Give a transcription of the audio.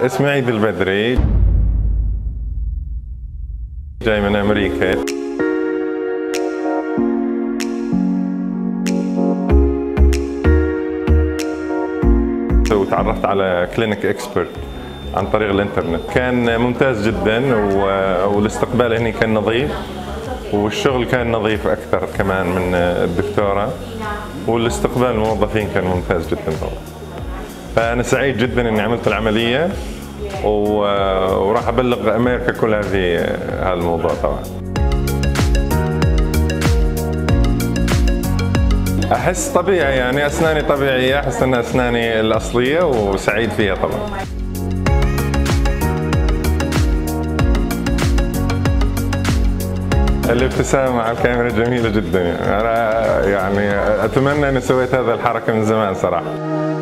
اسمي عيد البدري، جاي من أمريكا. وتعرفت على كلينيك اكسبيرت عن طريق الانترنت، كان ممتاز جدا والاستقبال هنا كان نظيف، والشغل كان نظيف أكثر كمان من الدكتورة، والاستقبال الموظفين كان ممتاز جدا. فأنا سعيد جدا إني عملت العملية وراح أبلغ أمريكا كلها في هذا الموضوع. طبعا أحس طبيعي، يعني أسناني طبيعية، أحس أن أسناني الأصلية وسعيد فيها طبعا. الابتسامة على الكاميرا جميلة جدا، أنا يعني أتمنى أني سويت هذا الحركة من زمان صراحة.